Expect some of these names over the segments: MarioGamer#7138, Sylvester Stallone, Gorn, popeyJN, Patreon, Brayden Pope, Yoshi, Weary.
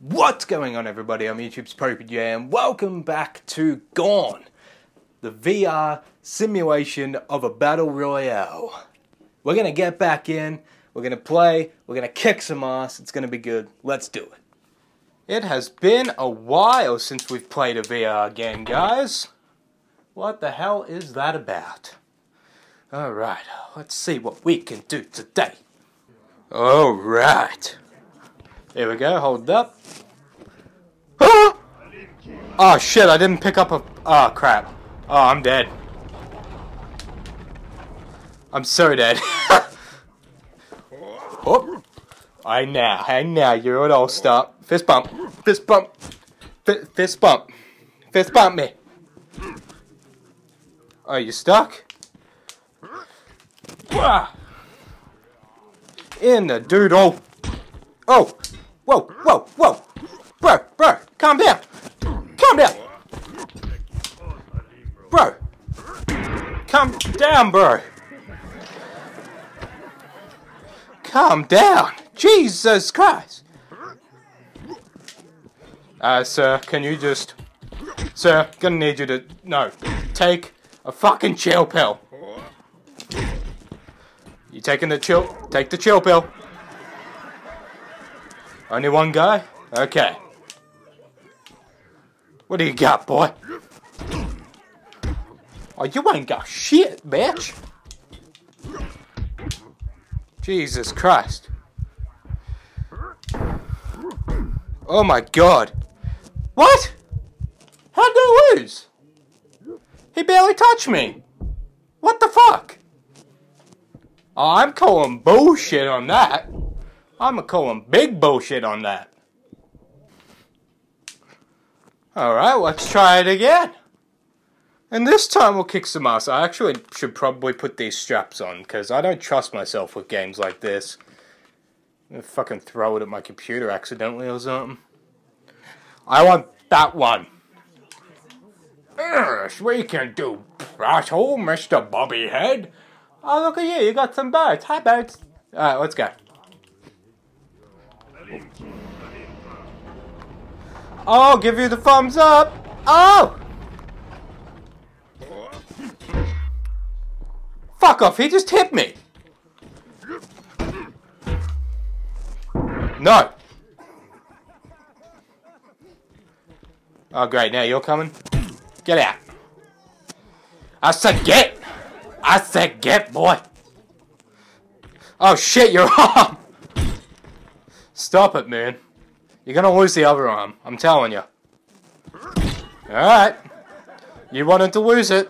What's going on, everybody? I'm YouTube's popeyJN. Welcome back to Gorn, the VR simulation of a battle royale. We're gonna get back in, we're gonna play, we're gonna kick some ass, it's gonna be good. Let's do it. It has been a while since we've played a VR game, guys. What the hell is that about? Alright, let's see what we can do today. Alright. Here we go, hold up. Ah! Oh shit, I didn't pick up a... Oh crap. Oh, I'm dead. I'm so dead. Oh. Hey now, you're an all-star. Fist bump. Fist bump. Fist bump. Fist bump me. Oh, you stuck? In the doodle. Oh! Whoa, whoa, whoa! Bro, calm down! Calm down! Bro! Calm down, bro! Calm down! Jesus Christ! Sir, can you just... Sir, gonna need you to... No. Take a fucking chill pill. You taking the chill... Take the chill pill. Only one guy? Okay. What do you got, boy? Oh, you ain't got shit, bitch! Jesus Christ. Oh my god. What? How'd I lose? He barely touched me. What the fuck? Oh, I'm calling bullshit on that. I'ma call him big bullshit on that. Alright, let's try it again. And this time we'll kick some ass. I actually should probably put these straps on, because I don't trust myself with games like this. I'm gonna fucking throw it at my computer accidentally or something. I want that one. Yes, we can do that all, Mr. Bobbyhead. Oh, look at you, you got some birds. Hi, birds. Alright, let's go. Oh, give you the thumbs up! Oh! Fuck off, he just hit me! No! Oh great, now you're coming? Get out! I said get! I said get, boy! Oh shit, your arm! Stop it, man. You're gonna lose the other arm, I'm telling you. Alright. You wanted to lose it.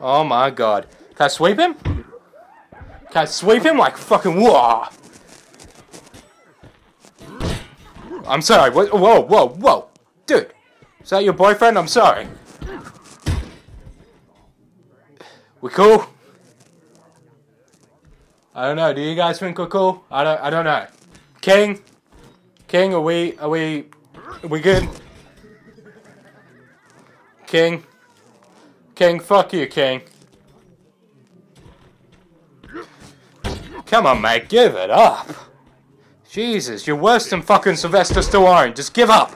Oh my god. Can I sweep him? Can I sweep him like fucking whoa? I'm sorry, whoa. Dude. Is that your boyfriend? I'm sorry. We cool? I don't know, do you guys think we're cool? I don't know. King, are we good? King, fuck you, King. Come on, mate, give it up. Jesus, you're worse than fucking Sylvester Stallone. Just give up.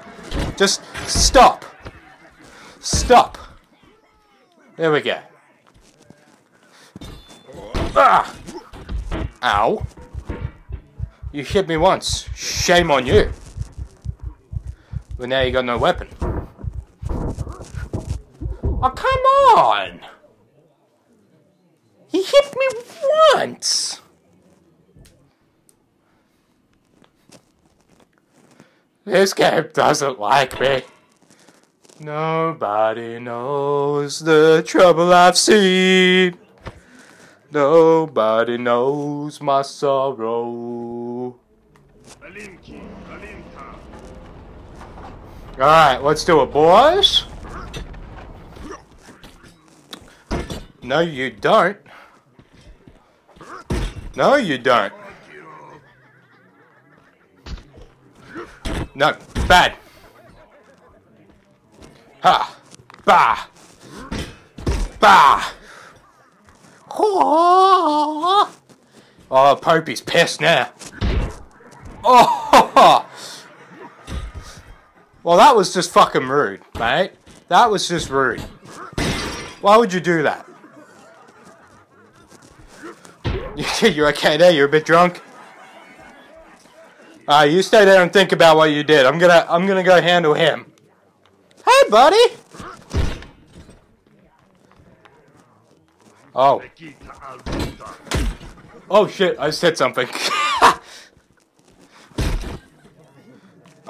Just stop. Stop. There we go. Ah! Ow. You hit me once. Shame on you. But now you got no weapon. Oh, come on! He hit me once! This game doesn't like me. Nobody knows the trouble I've seen. Nobody knows my sorrow. Alright, let's do it, boys. No, you don't. No, you don't. No, bad. Ha! Bah! Bah! Oh, Popey's pissed now. Oh, Well, that was just fucking rude, right? That was just rude. Why would you do that? You're okay there? You're a bit drunk? You stay there and think about what you did. I'm gonna go handle him. Hey, buddy! Oh. Oh shit, I said something.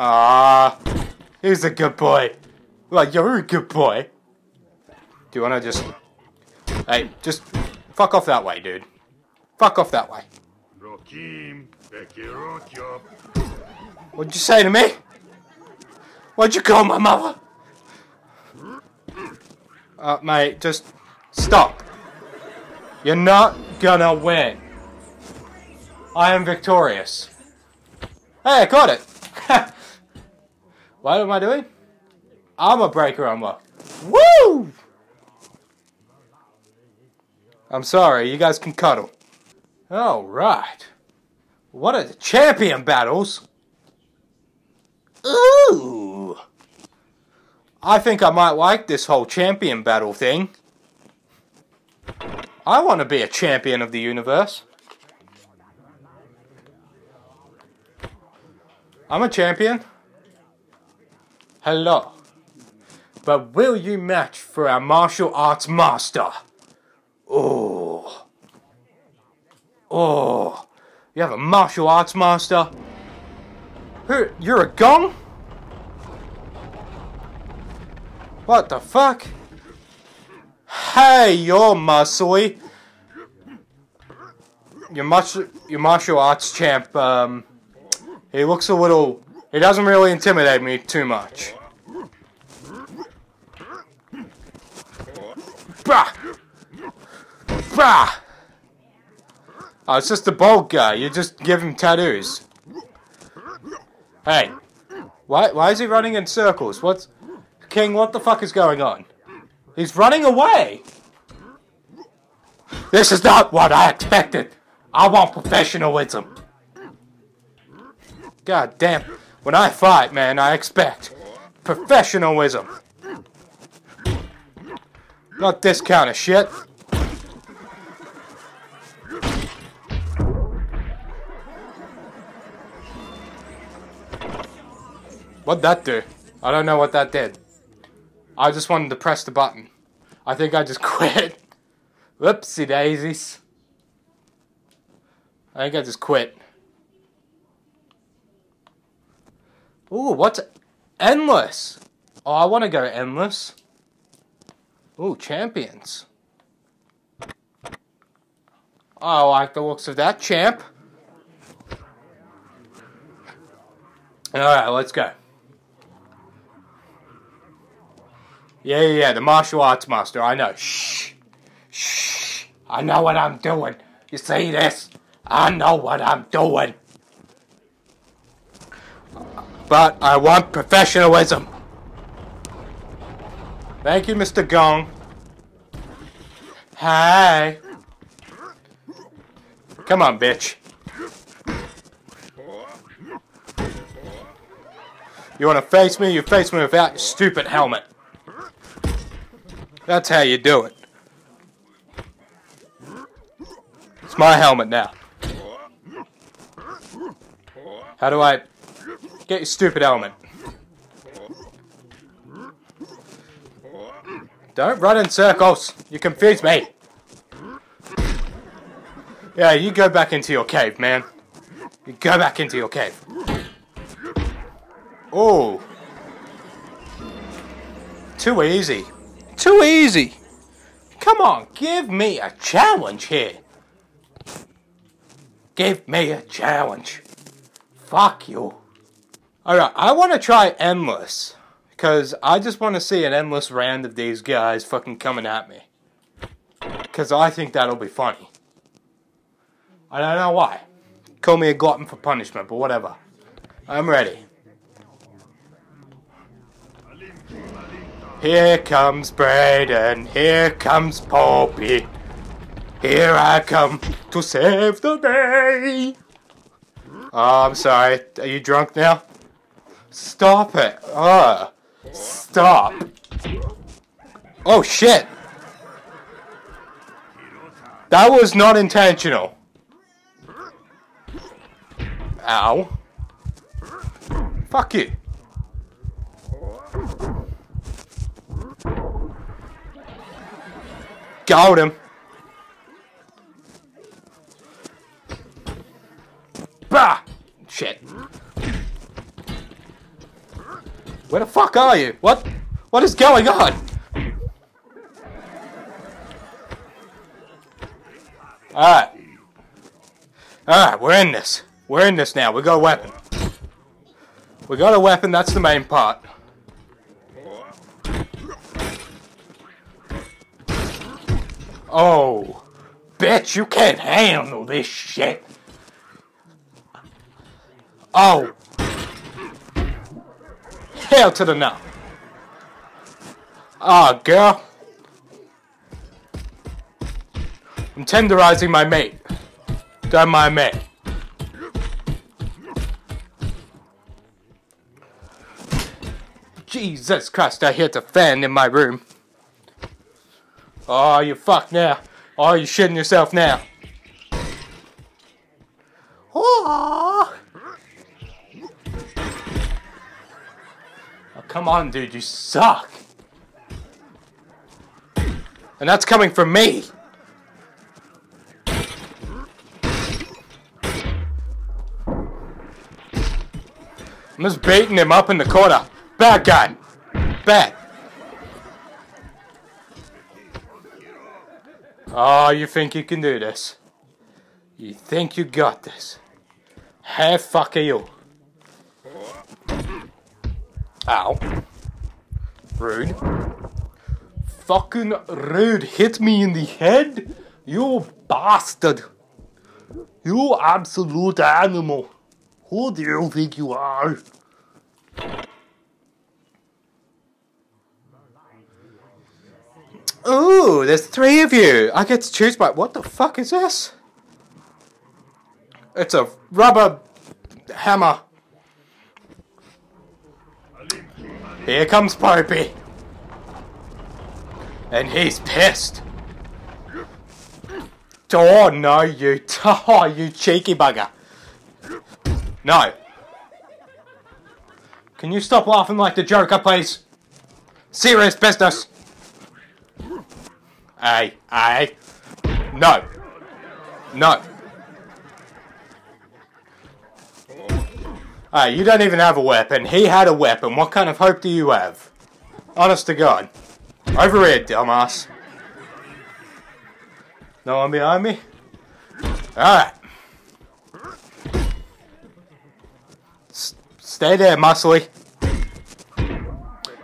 Ah, he's a good boy. Well, you're a good boy. Do you wanna just... Hey, just fuck off that way, dude. Fuck off that way. What'd you say to me? What'd you call my mother? Mate, just stop. You're not gonna win. I am victorious. Hey, I caught it. What am I doing? I'm a breaker unlock. Woo! I'm sorry, you guys can cuddle. Alright. What are the champion battles? Ooh! I think I might like this whole champion battle thing. I want to be a champion of the universe. I'm a champion. Hello. But will you match for our martial arts master? Oh. Oh. You have a martial arts master? Who? You're a gong? What the fuck? Hey, you're muscly. Your martial arts champ, he looks a little... He doesn't really intimidate me too much. Bah! Bah! Oh, it's just the bald guy. You just give him tattoos. Hey. Why is he running in circles? What's... King, what the fuck is going on? He's running away! This is not what I expected! I want professionalism! God damn, when I fight, man, I expect professionalism! Not this kind of shit! What'd that do? I don't know what that did. I just wanted to press the button. I think I just quit. Whoopsie daisies. I think I just quit. Ooh, what's... Endless! Oh, I want to go endless. Ooh, champions. I like the looks of that champ. Alright, let's go. Yeah, the martial arts master, I know. Shh. Shh. I know what I'm doing. You see this? I know what I'm doing. But I want professionalism. Thank you, Mr. Gong. Hi. Come on, bitch. You wanna face me? You face me without your stupid helmet. That's how you do it. It's my helmet now. How do I get your stupid helmet? Don't run in circles. You confuse me. Yeah, you go back into your cave, man. You go back into your cave. Oh. Too easy. Too easy! Come on, give me a challenge here! Give me a challenge! Fuck you! Alright, I want to try endless. Because I just want to see an endless round of these guys fucking coming at me. Because I think that'll be funny. I don't know why. Call me a glutton for punishment, but whatever. I'm ready. Here comes Braden, here comes Poppy. Here I come to save the day. Oh, I'm sorry. Are you drunk now? Stop it! Stop! Oh shit! That was not intentional. Ow. Fuck you. Got him. Bah! Shit. Where the fuck are you? What? What is going on? Alright. Alright, we're in this. We're in this now. We got a weapon. We got a weapon, that's the main part. Oh. Bitch, you can't handle this shit. Oh. Hell to the no. Ah, girl. I'm tenderizing my meat. Don't mind me. Jesus Christ, I hit the fan in my room. Oh, you fucked now. Oh, you shitting yourself now. Oh. Oh, come on, dude, you suck. And that's coming from me. I'm just beating him up in the corner. Bad guy. Bad. Oh, you think you can do this? You think you got this? How fuck are you? Ow. Rude. Fucking rude. Hit me in the head? You bastard. You absolute animal. Who do you think you are? Ooh, there's three of you! I get to choose my... What the fuck is this? It's a rubber... hammer. Here comes Popey. And he's pissed. Oh no, you... Oh, you cheeky bugger. No. Can you stop laughing like the Joker, please? Serious business. Aye. No. No. Hey, you don't even have a weapon. He had a weapon. What kind of hope do you have? Honest to God. Over here, dumbass. No one behind me? Alright. Stay there, muscly.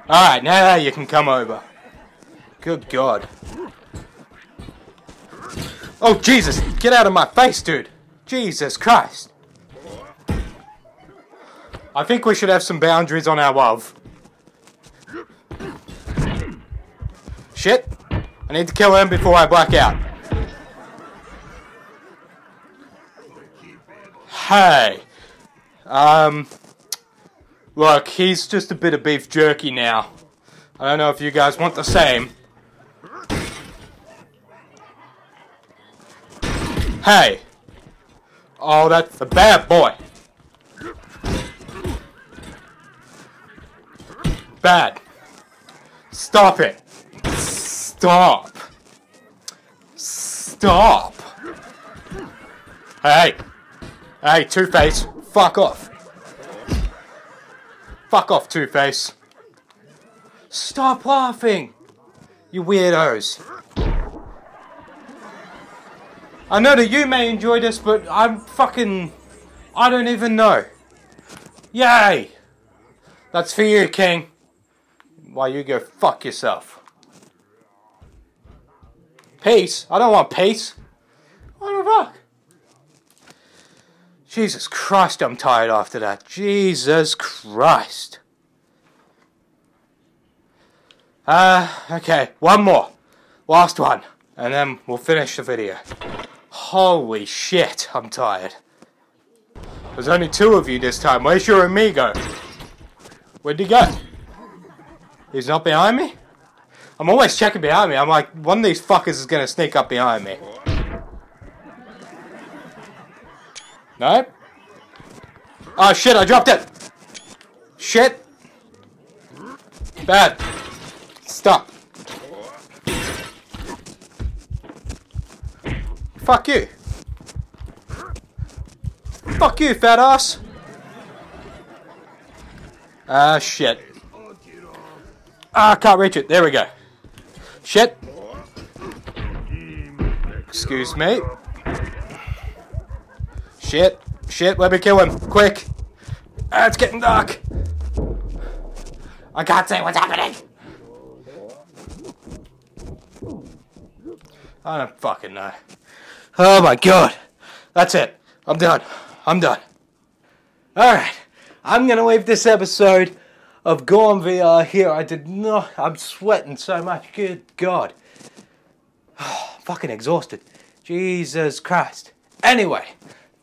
Alright, now you can come over. Good God. Oh, Jesus! Get out of my face, dude! Jesus Christ! I think we should have some boundaries on our love. Shit! I need to kill him before I black out. Hey! Look, he's just a bit of beef jerky now. I don't know if you guys want the same. Hey! Oh, that's a bad boy. Bad. Stop it. Stop. Stop. Hey. Hey, Two-Face. Fuck off. Fuck off, Two-Face. Stop laughing, you weirdos. I know that you may enjoy this, but I'm fucking... I don't even know. Yay! That's for you, King. Why, you go fuck yourself. Peace? I don't want peace. What the fuck? Jesus Christ, I'm tired after that. Jesus Christ. Okay, one more. Last one. And then we'll finish the video. Holy shit, I'm tired. There's only two of you this time. Where's your amigo? Where'd he go? He's not behind me? I'm always checking behind me. I'm like, one of these fuckers is gonna sneak up behind me. Nope. Oh shit, I dropped it! Shit! Bad. Stop. Fuck you. Fuck you, fat ass. Ah, shit. Ah, I can't reach it. There we go. Shit. Excuse me. Shit. Shit, let me kill him. Quick. Ah, it's getting dark. I can't see what's happening. I don't fucking know. Oh my god. That's it. I'm done. I'm done. Alright. I'm going to leave this episode of Gorn VR here. I did not... I'm sweating so much. Good god. Oh, I'm fucking exhausted. Jesus Christ. Anyway.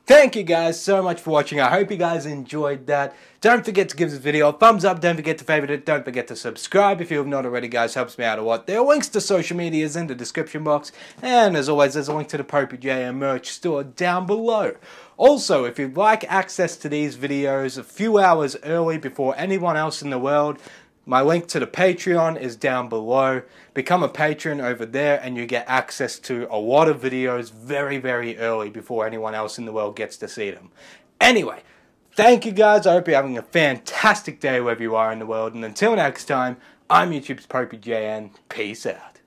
Thank you guys so much for watching. I hope you guys enjoyed that. Don't forget to give this video a thumbs up. Don't forget to favorite it. Don't forget to subscribe if you have not already, guys. Helps me out a lot. There are links to social medias in the description box. And as always, there's a link to the popeyJN merch store down below. Also, if you'd like access to these videos a few hours early before anyone else in the world, my link to the Patreon is down below. Become a patron over there and you get access to a lot of videos very, very early before anyone else in the world gets to see them. Anyway, thank you guys. I hope you're having a fantastic day wherever you are in the world. And until next time, I'm YouTube's popeyJN. Peace out.